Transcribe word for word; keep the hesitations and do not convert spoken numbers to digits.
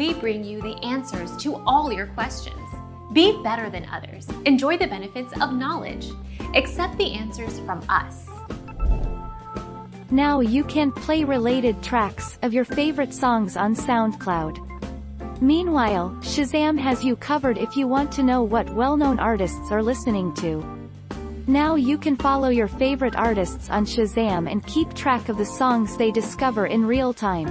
we bring you the answers to all your questions. Be better than others. Enjoy the benefits of knowledge. Accept the answers from us. Now you can play related tracks of your favorite songs on SoundCloud. Meanwhile, Shazam has you covered if you want to know what well-known artists are listening to. Now you can follow your favorite artists on Shazam and keep track of the songs they discover in real time.